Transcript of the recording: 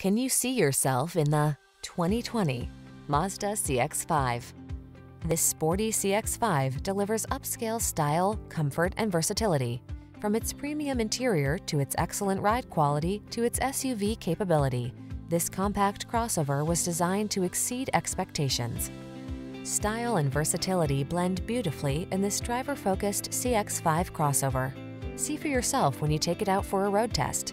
Can you see yourself in the 2020 Mazda CX-5? This sporty CX-5 delivers upscale style, comfort, and versatility. From its premium interior to its excellent ride quality to its SUV capability, this compact crossover was designed to exceed expectations. Style and versatility blend beautifully in this driver-focused CX-5 crossover. See for yourself when you take it out for a road test.